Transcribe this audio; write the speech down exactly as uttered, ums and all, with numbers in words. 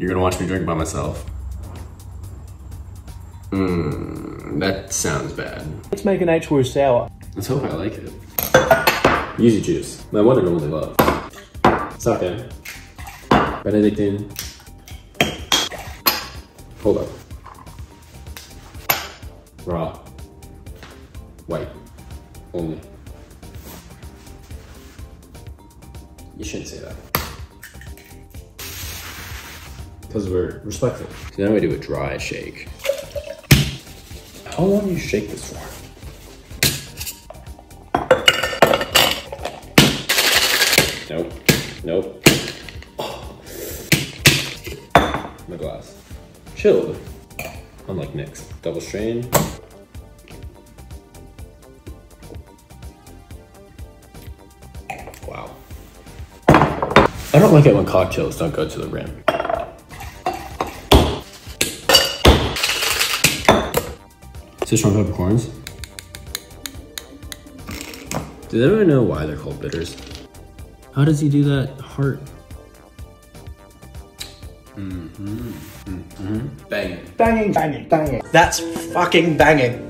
You're gonna watch me drink by myself. Mmm, that sounds bad. Let's make an h woo sour. Let's hope I like it. Yuzu juice, my one and only love. Sake. Benedictine. Hold up. Raw. White. Only. You shouldn't say that. Because we're respectful. So now we do a dry shake. How long do you shake this for? Nope. Nope. Oh. My glass. Chilled. Unlike Nick's. Double strain. Wow. I don't like it when cocktails don't go to the rim. Sichuan peppercorns. Does anyone know why they're called bitters? How does he do that heart? Mm-hmm. Mm-hmm. Banging. Banging. Banging. Banging. That's fucking banging.